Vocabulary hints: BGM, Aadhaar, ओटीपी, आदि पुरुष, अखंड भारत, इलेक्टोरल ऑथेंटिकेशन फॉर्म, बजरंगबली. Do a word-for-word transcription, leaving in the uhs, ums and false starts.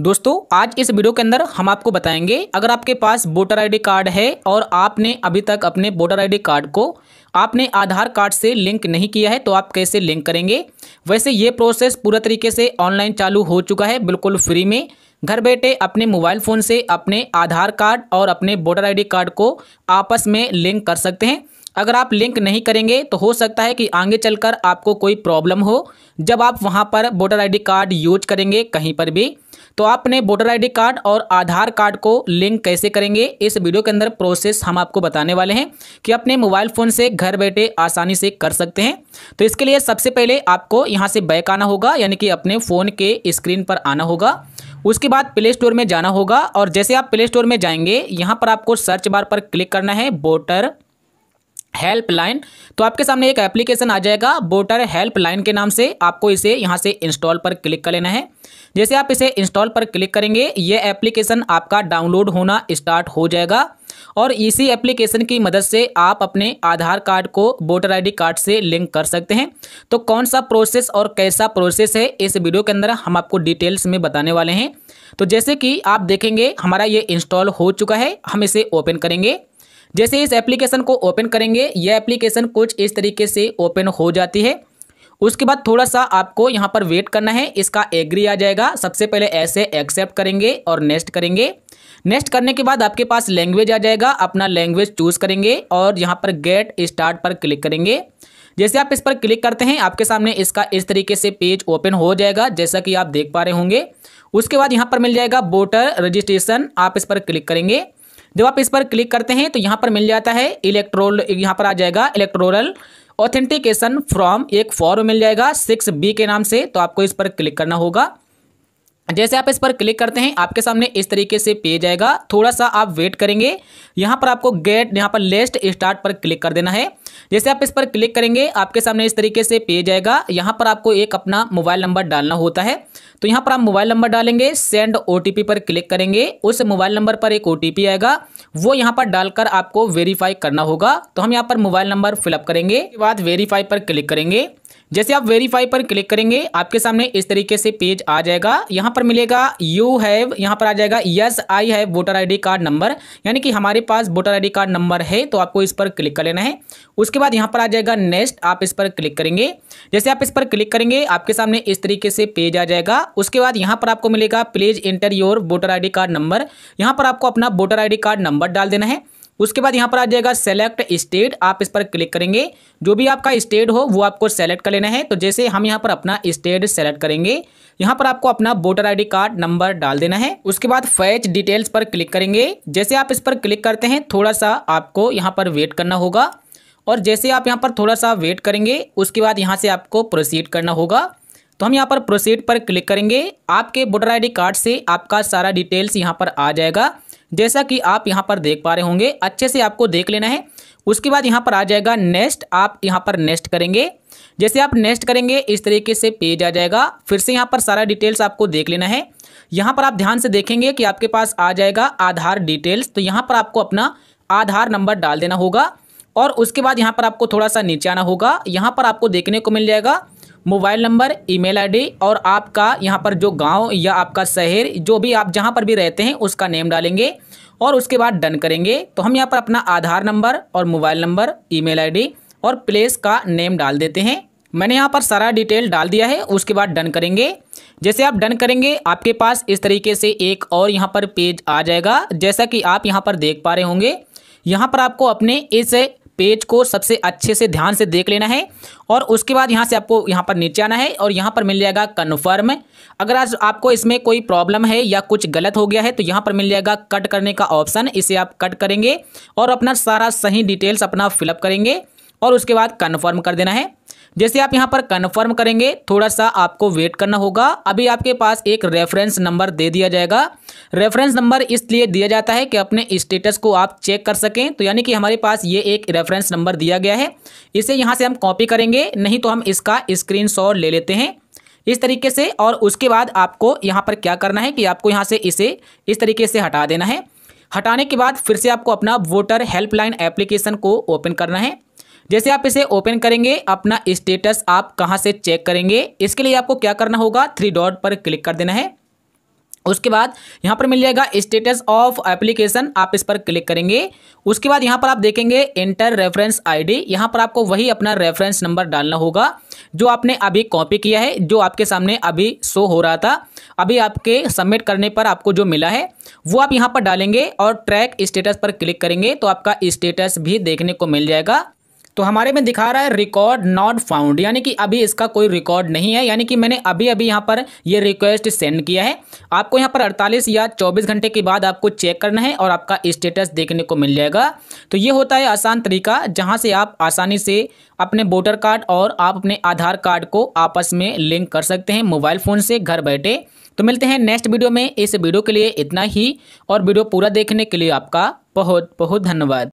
दोस्तों आज इस वीडियो के अंदर हम आपको बताएंगे अगर आपके पास वोटर आईडी कार्ड है और आपने अभी तक अपने वोटर आईडी कार्ड को आपने आधार कार्ड से लिंक नहीं किया है तो आप कैसे लिंक करेंगे। वैसे ये प्रोसेस पूरा तरीके से ऑनलाइन चालू हो चुका है, बिल्कुल फ्री में घर बैठे अपने मोबाइल फ़ोन से अपने आधार कार्ड और अपने वोटर आईडी कार्ड को आपस में लिंक कर सकते हैं। अगर आप लिंक नहीं करेंगे तो हो सकता है कि आगे चलकर आपको कोई प्रॉब्लम हो जब आप वहां पर वोटर आईडी कार्ड यूज करेंगे कहीं पर भी। तो आपने वोटर आईडी कार्ड और आधार कार्ड को लिंक कैसे करेंगे, इस वीडियो के अंदर प्रोसेस हम आपको बताने वाले हैं कि अपने मोबाइल फ़ोन से घर बैठे आसानी से कर सकते हैं। तो इसके लिए सबसे पहले आपको यहाँ से बैक आना होगा, यानी कि अपने फ़ोन के स्क्रीन पर आना होगा। उसके बाद प्ले स्टोर में जाना होगा और जैसे आप प्ले स्टोर में जाएंगे यहाँ पर आपको सर्च बार पर क्लिक करना है वोटर हेल्पलाइन। तो आपके सामने एक एप्लीकेशन आ जाएगा वोटर हेल्पलाइन के नाम से। आपको इसे यहाँ से इंस्टॉल पर क्लिक कर लेना है। जैसे आप इसे इंस्टॉल पर क्लिक करेंगे ये एप्लीकेशन आपका डाउनलोड होना स्टार्ट हो जाएगा और इसी एप्लीकेशन की मदद से आप अपने आधार कार्ड को वोटर आईडी कार्ड से लिंक कर सकते हैं। तो कौन सा प्रोसेस और कैसा प्रोसेस है इस वीडियो के अंदर हम आपको डिटेल्स में बताने वाले हैं। तो जैसे कि आप देखेंगे हमारा ये इंस्टॉल हो चुका है, हम इसे ओपन करेंगे। जैसे इस एप्लीकेशन को ओपन करेंगे यह एप्लीकेशन कुछ इस तरीके से ओपन हो जाती है। उसके बाद थोड़ा सा आपको यहाँ पर वेट करना है, इसका एग्री आ जाएगा। सबसे पहले ऐसे एक्सेप्ट करेंगे और नेक्स्ट करेंगे। नेक्स्ट करने के बाद आपके पास लैंग्वेज आ जाएगा, अपना लैंग्वेज चूज़ करेंगे और यहाँ पर गेट स्टार्ट पर क्लिक करेंगे। जैसे आप इस पर क्लिक करते हैं आपके सामने इसका इस तरीके से पेज ओपन हो जाएगा जैसा कि आप देख पा रहे होंगे। उसके बाद यहाँ पर मिल जाएगा वोटर रजिस्ट्रेशन, आप इस पर क्लिक करेंगे। जब आप इस पर क्लिक करते हैं तो यहाँ पर मिल जाता है इलेक्ट्रोल, यहाँ पर आ जाएगा इलेक्टोरल ऑथेंटिकेशन फॉर्म, एक फॉर्म मिल जाएगा सिक्स बी के नाम से। तो आपको इस पर क्लिक करना होगा। जैसे आप इस पर क्लिक करते हैं आपके सामने इस तरीके से पेज आएगा। थोड़ा सा आप वेट करेंगे, यहाँ पर आपको गेट यहाँ पर लेस्ट स्टार्ट पर क्लिक कर देना है। जैसे आप इस पर क्लिक करेंगे आपके सामने इस तरीके से पेज आएगा। यहाँ पर आपको एक अपना मोबाइल नंबर डालना होता है, तो यहाँ पर आप मोबाइल नंबर डालेंगे, सेंड ओटीपी पर क्लिक करेंगे। उस मोबाइल नंबर पर एक ओटीपी आएगा, वो यहाँ पर डालकर आपको वेरीफाई करना होगा। तो हम यहाँ पर मोबाइल नंबर फिलअप करेंगे, उसके बाद वेरीफाई पर क्लिक करेंगे। जैसे आप वेरीफाई पर क्लिक करेंगे आपके सामने इस तरीके से पेज आ जाएगा। यहाँ पर मिलेगा यू हैव, यहाँ पर आ जाएगा yes I have voter ID card number, यानी कि हमारे पास वोटर आईडी कार्ड नंबर है। तो आपको इस पर क्लिक कर लेना है। उसके बाद यहाँ पर आ जाएगा नेक्स्ट, आप इस पर क्लिक करेंगे। जैसे आप इस पर क्लिक करेंगे आपके सामने इस तरीके से पेज आ जाएगा। उसके बाद यहाँ पर आपको मिलेगा please enter your voter ID card number, यहाँ पर आपको अपना वोटर आईडी कार्ड नंबर डाल देना है। उसके बाद यहाँ पर आ जाएगा सेलेक्ट स्टेट, आप इस पर क्लिक करेंगे। जो भी आपका स्टेट हो वो आपको सेलेक्ट कर लेना है। तो जैसे हम यहाँ पर अपना स्टेट सेलेक्ट करेंगे, यहाँ पर आपको अपना वोटर आईडी कार्ड नंबर डाल देना है। उसके बाद फैच डिटेल्स पर क्लिक करेंगे। जैसे आप इस पर क्लिक करते हैं थोड़ा सा आपको यहाँ पर वेट करना होगा और जैसे आप यहाँ पर थोड़ा सा वेट करेंगे उसके बाद यहाँ से आपको प्रोसीड करना होगा। तो हम यहाँ पर प्रोसीड पर क्लिक करेंगे। आपके वोटर आईडी कार्ड से आपका सारा डिटेल्स यहाँ पर आ जाएगा जैसा कि आप यहाँ पर देख पा रहे होंगे, अच्छे से आपको देख लेना है। उसके बाद यहाँ पर आ जाएगा नेक्स्ट, आप यहाँ पर नेक्स्ट करेंगे। जैसे आप नेक्स्ट करेंगे इस तरीके से पेज आ जाएगा। फिर से यहाँ पर सारा डिटेल्स आपको देख लेना है। यहाँ पर आप ध्यान से देखेंगे कि आपके पास आ जाएगा आधार डिटेल्स, तो यहाँ पर आपको अपना आधार नंबर डाल देना होगा और उसके बाद यहाँ पर आपको थोड़ा सा नीचे आना होगा। यहाँ पर आपको देखने को मिल जाएगा मोबाइल नंबर, ईमेल आईडी और आपका यहाँ पर जो गांव या आपका शहर जो भी आप जहाँ पर भी रहते हैं उसका नेम डालेंगे और उसके बाद डन करेंगे। तो हम यहाँ पर अपना आधार नंबर और मोबाइल नंबर, ईमेल आईडी और प्लेस का नेम डाल देते हैं। मैंने यहाँ पर सारा डिटेल डाल दिया है। उसके बाद डन करेंगे। जैसे आप डन करेंगे आपके पास इस तरीके से एक और यहाँ पर पेज आ जाएगा जैसा कि आप यहाँ पर देख पा रहे होंगे। यहाँ पर आपको अपने इस पेज को सबसे अच्छे से ध्यान से देख लेना है और उसके बाद यहाँ से आपको यहाँ पर नीचे आना है और यहाँ पर मिल जाएगा कन्फर्म। अगर आज आपको इसमें कोई प्रॉब्लम है या कुछ गलत हो गया है तो यहाँ पर मिल जाएगा कट करने का ऑप्शन, इसे आप कट करेंगे और अपना सारा सही डिटेल्स अपना फिलअप करेंगे और उसके बाद कन्फर्म कर देना है। जैसे आप यहाँ पर कन्फर्म करेंगे थोड़ा सा आपको वेट करना होगा। अभी आपके पास एक रेफरेंस नंबर दे दिया जाएगा। रेफरेंस नंबर इसलिए दिया जाता है कि अपने स्टेटस को आप चेक कर सकें। तो यानी कि हमारे पास ये एक रेफरेंस नंबर दिया गया है, इसे यहाँ से हम कॉपी करेंगे, नहीं तो हम इसका स्क्रीनशॉट ले लेते हैं इस तरीके से। और उसके बाद आपको यहाँ पर क्या करना है कि आपको यहाँ से इसे इस तरीके से हटा देना है। हटाने के बाद फिर से आपको अपना वोटर हेल्पलाइन एप्लीकेशन को ओपन करना है। जैसे आप इसे ओपन करेंगे अपना स्टेटस आप कहां से चेक करेंगे, इसके लिए आपको क्या करना होगा, थ्री डॉट पर क्लिक कर देना है। उसके बाद यहाँ पर मिल जाएगा स्टेटस ऑफ एप्लीकेशन, आप इस पर क्लिक करेंगे। उसके बाद यहाँ पर आप देखेंगे एंटर रेफरेंस आईडी, यहाँ पर आपको वही अपना रेफरेंस नंबर डालना होगा जो आपने अभी कॉपी किया है, जो आपके सामने अभी शो हो रहा था, अभी आपके सबमिट करने पर आपको जो मिला है वो आप यहाँ पर डालेंगे और ट्रैक स्टेटस पर क्लिक करेंगे तो आपका स्टेटस भी देखने को मिल जाएगा। तो हमारे में दिखा रहा है रिकॉर्ड नॉट फाउंड, यानी कि अभी इसका कोई रिकॉर्ड नहीं है, यानी कि मैंने अभी अभी यहाँ पर ये रिक्वेस्ट सेंड किया है। आपको यहाँ पर अड़तालीस या चौबीस घंटे के बाद आपको चेक करना है और आपका स्टेटस देखने को मिल जाएगा। तो ये होता है आसान तरीका जहाँ से आप आसानी से अपने वोटर कार्ड और आप अपने आधार कार्ड को आपस में लिंक कर सकते हैं मोबाइल फ़ोन से घर बैठे। तो मिलते हैं नेक्स्ट वीडियो में। इस वीडियो के लिए इतना ही, और वीडियो पूरा देखने के लिए आपका बहुत बहुत धन्यवाद।